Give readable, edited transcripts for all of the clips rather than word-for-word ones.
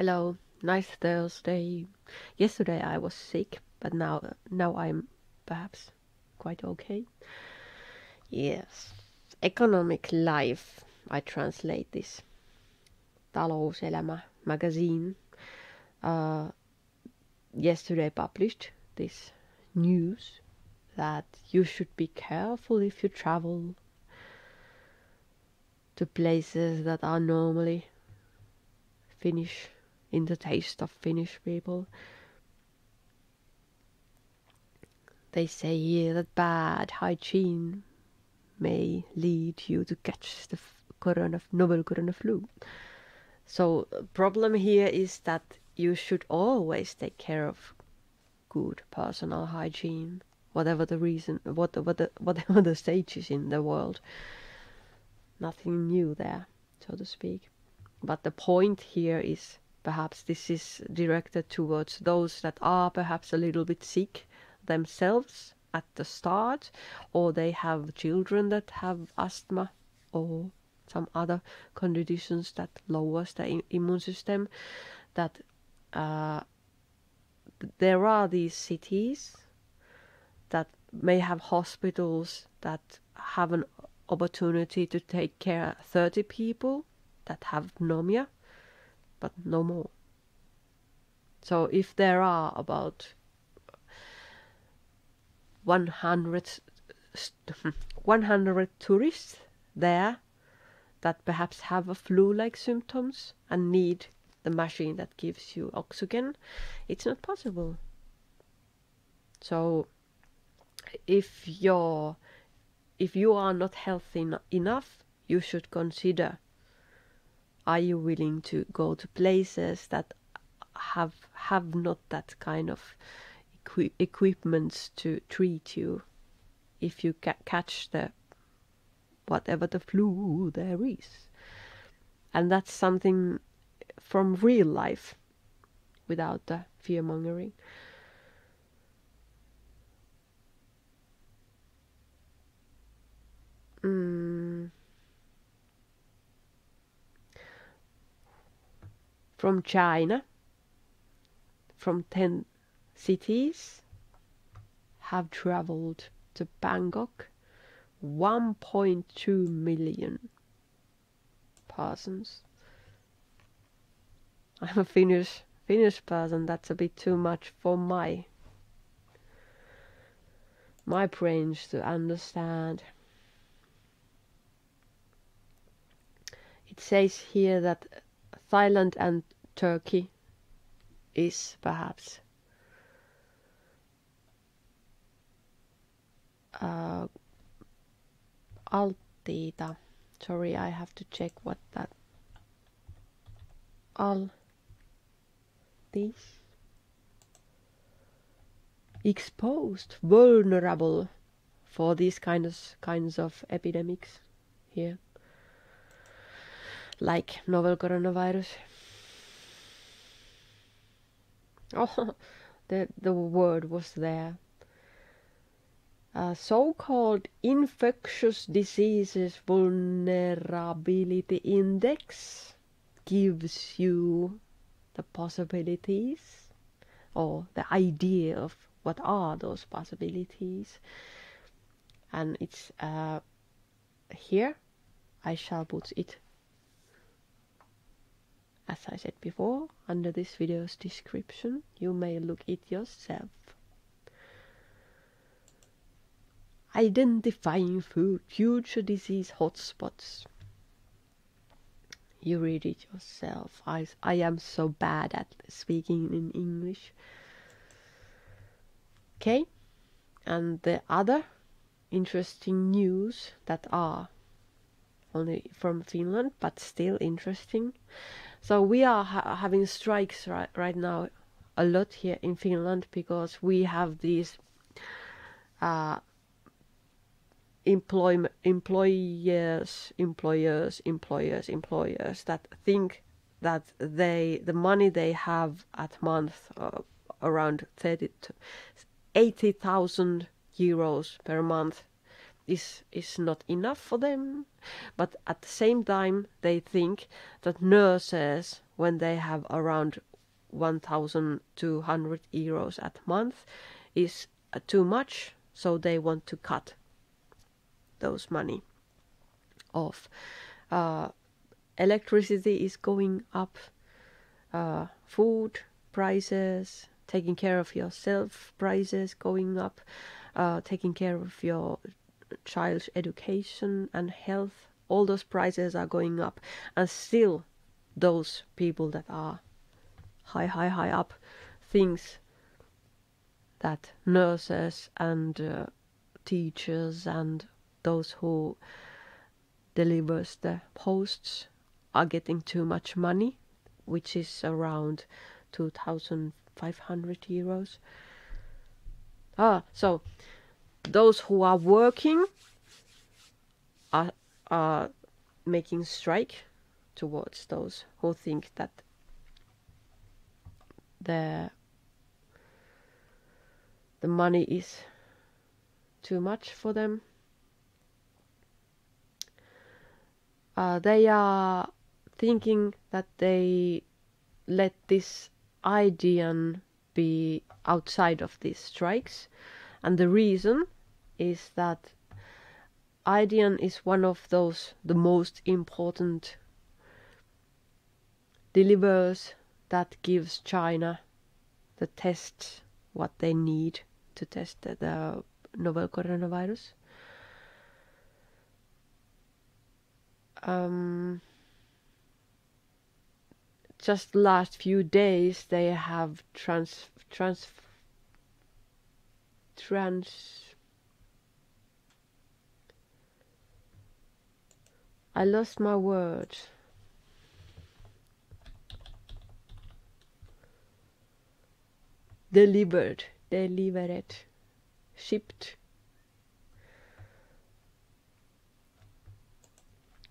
Hello, nice Thursday. Yesterday I was sick, but now I'm perhaps quite okay. Yes, economic life. I translate this. Talouselämä magazine yesterday published this news that you should be careful if you travel to places that are normally Finnish, in the taste of Finnish people. They say here that bad hygiene may lead you to catch the novel corona flu. So problem here is that you should always take care of good personal hygiene, whatever the reason, whatever the stages in the world. Nothing new there, so to speak. But the point here is, perhaps this is directed towards those that are perhaps a little bit sick themselves at the start, or they have children that have asthma or some other conditions that lowers the immune system, that there are these cities that may have hospitals that have an opportunity to take care of 30 people that have pneumonia, but no more. So if there are about 100 tourists there that perhaps have a flu-like symptoms and need the machine that gives you oxygen, it's not possible. So if you are not healthy enough, you should consider, are you willing to go to places that have not that kind of equipments to treat you if you catch the whatever the flu there is. And that's something from real life, without the fear-mongering. From China, from 10 cities, have traveled to Bangkok 1.2 million persons. I'm a Finnish person, that's a bit too much for my brains to understand. It says here that Thailand and Turkey is perhaps Altita. Sorry, I have to check what that exposed, vulnerable for these kinds of epidemics here, like novel coronavirus. Oh, the word was there. So-called infectious diseases vulnerability index gives you the possibilities, or the idea of what are those possibilities. And it's here I shall put it, as I said before, under this video's description. You may look it yourself. Identifying future disease hotspots. You read it yourself. I am so bad at speaking in English. Okay, and the other interesting news that are only from Finland, but still interesting. So we are having strikes right now a lot here in Finland, because we have these employers that think that the money they have at month, around 80,000 euros per month, is not enough for them. But at the same time, they think that nurses when they have around 1,200 euros at month is too much, so they want to cut those money off. Electricity is going up, food prices, taking care of yourself prices going up, taking care of your child's education and health, all those prices are going up, and still those people that are high up thinks that nurses and teachers and those who delivers the posts are getting too much money, which is around 2,500 euros. So those who are working are making strike towards those who think that the money is too much for them. They are thinking that they let this Aidian be outside of these strikes, and the reason is that Aidian is one of those the most important deliverers that gives China the tests what they need to test the novel coronavirus. Just last few days they have I lost my words. Delivered, shipped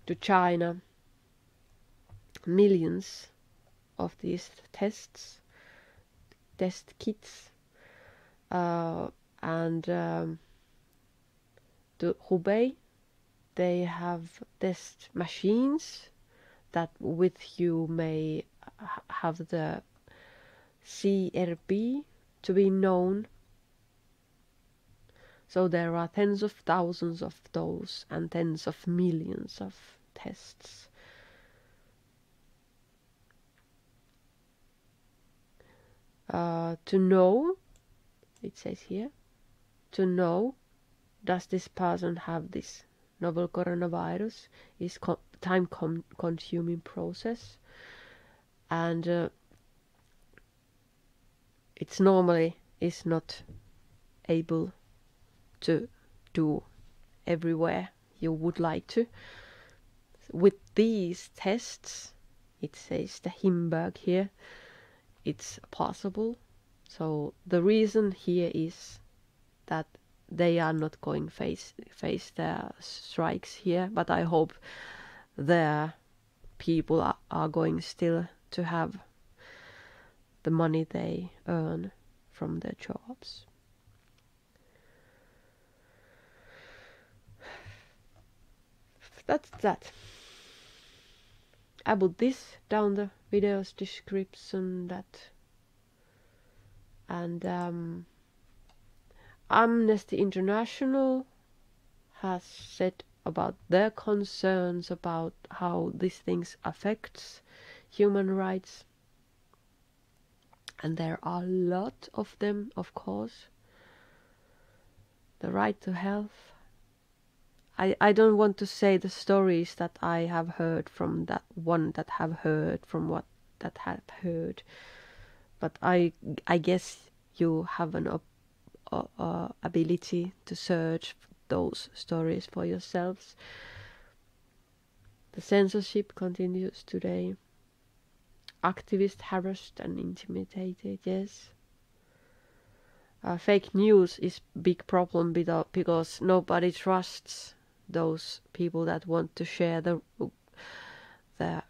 to China millions of these test kits, and to Hubei they have test machines that with you may have the CRP to be known. So there are tens of thousands of those and tens of millions of tests. To know, it says here, to know does this person have this novel coronavirus is time-consuming process, and it's normally is not able to do everywhere you would like to. With these tests, it says the Himberg here, it's possible. So the reason here is that they are not going face their strikes here, but I hope their people are going still to have the money they earn from their jobs. That's that. I put this down the video's description, that, and Amnesty International has said about their concerns about how these things affects human rights. And there are a lot of them, of course. The right to health. I don't want to say the stories that I have heard from that one that have heard from what that have heard, but I guess you have an ability to search those stories for yourselves. The censorship continues today. Activists harassed and intimidated, yes. Fake news is big problem because nobody trusts those people that want to share the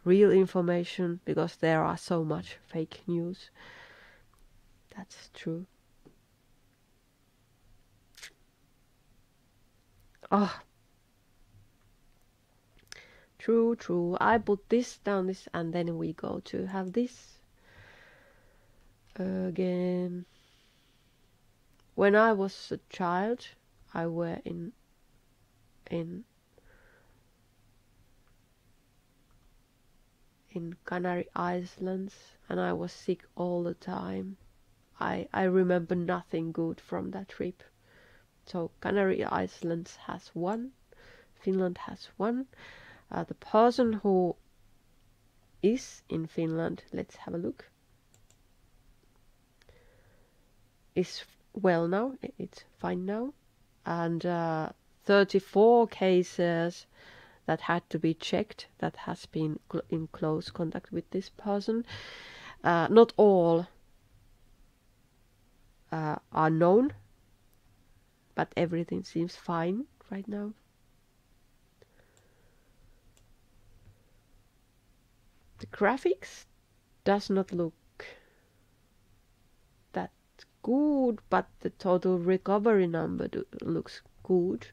real information, because there are so much fake news. That's true. True, true. I put this down, this, and then we go to have this again. When I was a child, I were in Canary Islands, and I was sick all the time. I remember nothing good from that trip. So Canary Islands has one, Finland has one. The person who is in Finland, let's have a look, is well now, it's fine now. And 34 cases that had to be checked, that has been in close contact with this person. Not all are known, but everything seems fine right now. The graphics does not look that good, but the total recovery number looks good.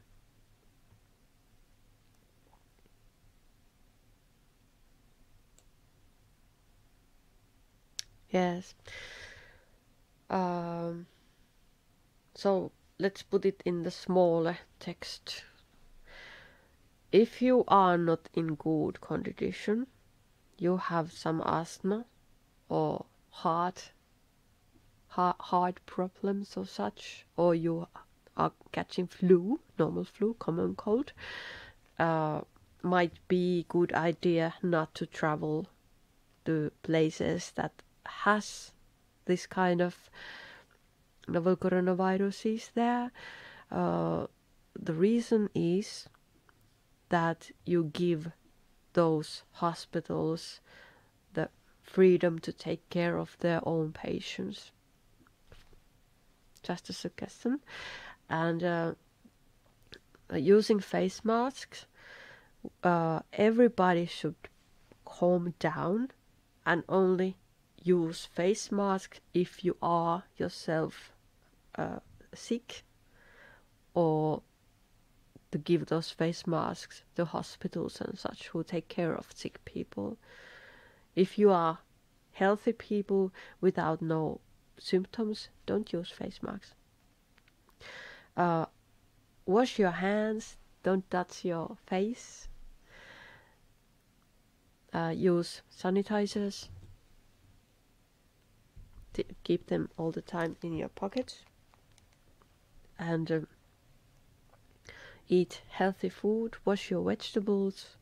Yes. So let's put it in the smaller text. If you are not in good condition, you have some asthma or heart problems or such, or you are catching flu, normal flu, common cold, might be a good idea not to travel to places that has this kind of novel coronaviruses there. The reason is that you give those hospitals the freedom to take care of their own patients. Just a suggestion. And using face masks, everybody should calm down and only use face masks if you are yourself sick, or to give those face masks to hospitals and such who take care of sick people. If you are healthy people without no symptoms, don't use face masks. Wash your hands, don't touch your face. Use sanitizers. Keep them all the time in your pocket. And eat healthy food, wash your vegetables,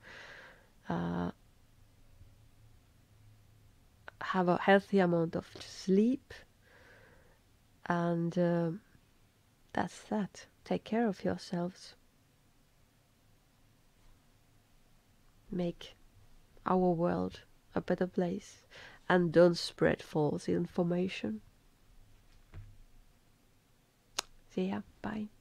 have a healthy amount of sleep, and that's that. Take care of yourselves. Make our world a better place, and don't spread false information. See ya, bye.